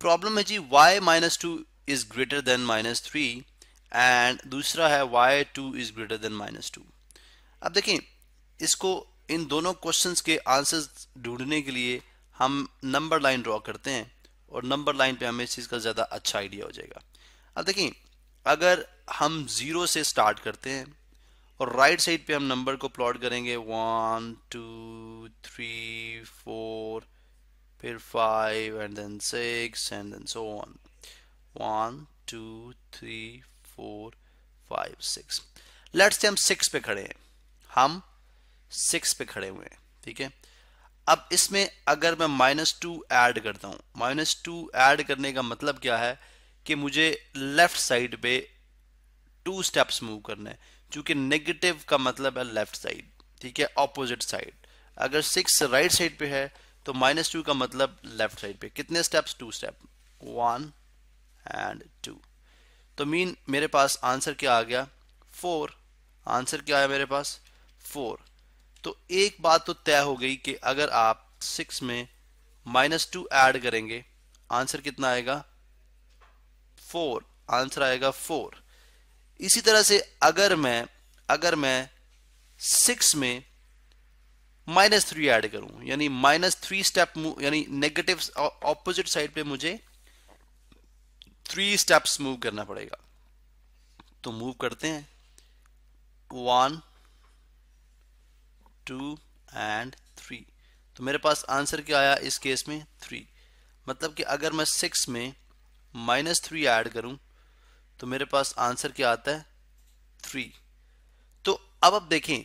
Problem है जी y minus two is greater than minus three and दूसरा है y2 is greater than minus two. अब देखें इसको, इन दोनों क्वेश्चंस के आंसर्स ढूंढने के लिए हम नंबर लाइन ड्रॉ करते हैं और नंबर लाइन पे हमें इस चीज़ का ज़्यादा अच्छा आइडिया हो जाएगा। अब देखें अगर हम ज़ीरो से स्टार्ट करते हैं और राइट साइड पे हम नंबर को प्लॉट करेंगे 1 2 3 4 फिर 5 and then 6 and then so on 1 2 3 4 5 6। Let's say हम 6 पे खड़े हैं, हम 6 पे खड़े हुए हैं, ठीक है। अब इसमें अगर मैं -2 ऐड करता हूँ, -2 ऐड करने का मतलब क्या है कि मुझे लेफ़्ट साइड पे 2 स्टेप्स मूव करना है, क्योंकि नेगेटिव का मतलब है लेफ़्ट साइड, ठीक है, ऑपोजिट साइड। अगर 6 राइट साइड पे है तो -2 का मतलब लेफ़्ट साइड पे। कितने स्टेप्स? 2 step, 1 and 2। तो मीन मेरे पास आंसर क्या आ गया? 4। आंसर क्या आया मेरे पास? 4। तो एक बात तो तय हो गई कि अगर आप 6 में -2 ऐड करेंगे आंसर कितना आएगा? 4। आंसर आएगा 4। इसी तरह से अगर मैं 6 में -3 ऐड करूं, यानी -3 स्टेप, यानी नेगेटिव ऑपोजिट साइड पे मुझे 3 स्टेप्स मूव करना पड़ेगा। तो मूव करते हैं 1 2 एंड 3। तो मेरे पास आंसर क्या आया इस केस में? 3। मतलब कि अगर मैं 6 में -3 ऐड करूं तो मेरे पास आंसर क्या आता है? 3। तो अब आप देखें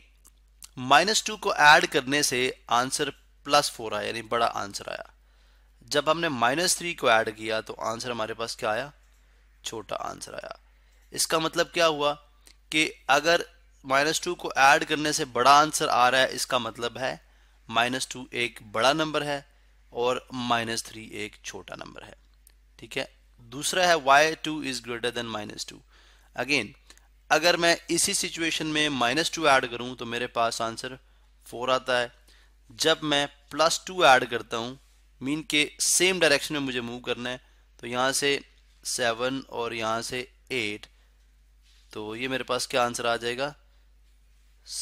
-2 को ऐड करने से आंसर +4 आया, यानी बड़ा आंसर आया। जब हमने -3 को ऐड किया तो आंसर हमारे पास क्या आया? छोटा आंसर आया। इसका मतलब क्या हुआ कि अगर -2 को ऐड करने से बड़ा आंसर आ रहा है, इसका मतलब है -2 एक बड़ा नंबर है और -3 एक छोटा नंबर है, ठीक है। दूसरा है y2 is greater then -2। Again अगर मैं इसी सिचुएशन में -2 ऐड करूं तो मेरे पास आंसर 4 आता है। जब मैं +2 ऐड करता हूं, मीन के सेम डायरेक्शन में मुझे मूव करना है, तो यहाँ से 7 और यहाँ से 8, तो ये मेरे पास क्या आंसर आ जाएगा?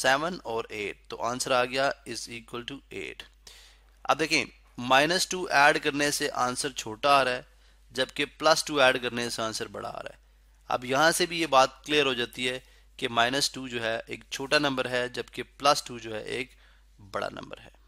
7 और 8। तो आंसर आ गया इज इक्वल टू 8। अब देखें -2 ऐड करने से आंसर छोटा आ रहा है, जबकि +2 ऐड करने से आंसर बड़ा आ रहा है। अब यहाँ से भी ये बात क्लियर हो जाती है कि -2 जो है एक छोटा नंबर है, जबकि +2 जो है एक बड़ा नंबर है।